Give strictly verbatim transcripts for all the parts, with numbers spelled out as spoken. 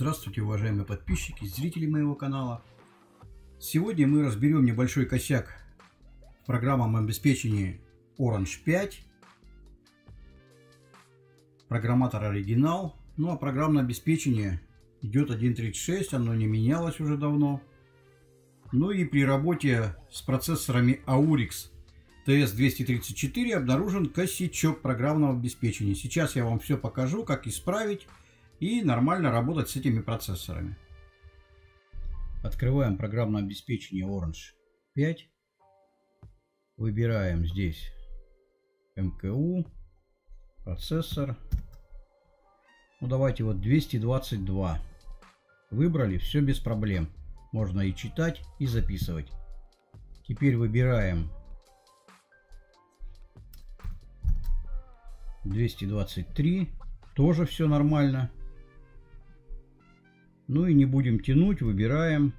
Здравствуйте, уважаемые подписчики, зрители моего канала. Сегодня мы разберем небольшой косяк в программном обеспечении Оранж пять, программатор оригинал. Ну а программное обеспечение идет один точка тридцать шесть, оно не менялось уже давно. Ну и при работе с процессорами Aurix ти эс двести тридцать четыре обнаружен косячок программного обеспечения. Сейчас я вам все покажу, как исправить и нормально работать с этими процессорами. Открываем программное обеспечение Оранж пять. Выбираем здесь эм ка у, процессор. Ну давайте вот двести двадцать два. Выбрали, все без проблем. Можно и читать, и записывать. Теперь выбираем двести двадцать три. Тоже все нормально. Ну и не будем тянуть, выбираем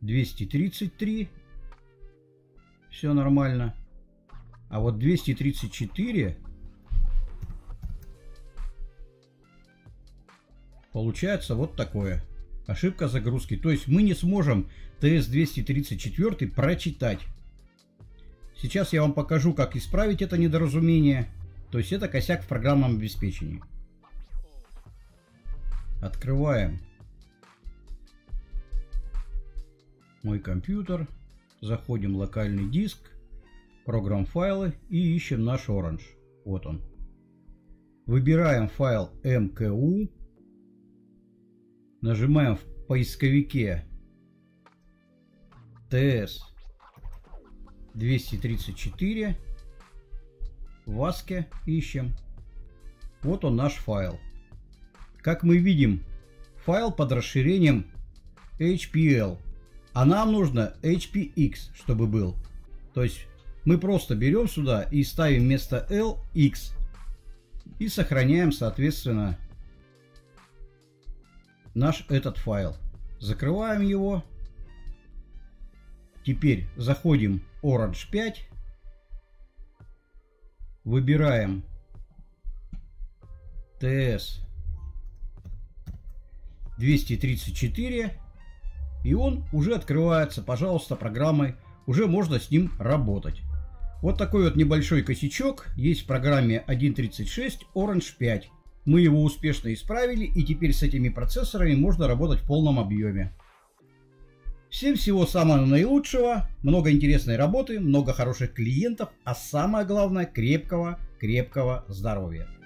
двести тридцать три, все нормально. А вот двести тридцать четыре, получается вот такое. Ошибка загрузки. То есть мы не сможем ти эс двести тридцать четыре прочитать. Сейчас я вам покажу, как исправить это недоразумение. То есть это косяк в программном обеспечении. Открываем мой компьютер, заходим в локальный диск, программ файлы и ищем наш Orange. Вот он. Выбираем файл эм ка у, нажимаем в поисковике ти эс двести тридцать четыре, в аске ищем. Вот он наш файл. Как мы видим, файл под расширением эйч пи эл, а нам нужно эйч пи экс, чтобы был. То есть мы просто берем сюда и ставим вместо L X и сохраняем, соответственно, наш этот файл. Закрываем его. Теперь заходим в Оранж пять, выбираем ти эс двести тридцать четыре, и он уже открывается, пожалуйста, программой. Уже можно с ним работать. Вот такой вот небольшой косячок есть в программе один точка тридцать шесть Оранж пять. Мы его успешно исправили, и теперь с этими процессорами можно работать в полном объеме. Всем всего самого наилучшего, много интересной работы, много хороших клиентов, а самое главное, крепкого-крепкого здоровья.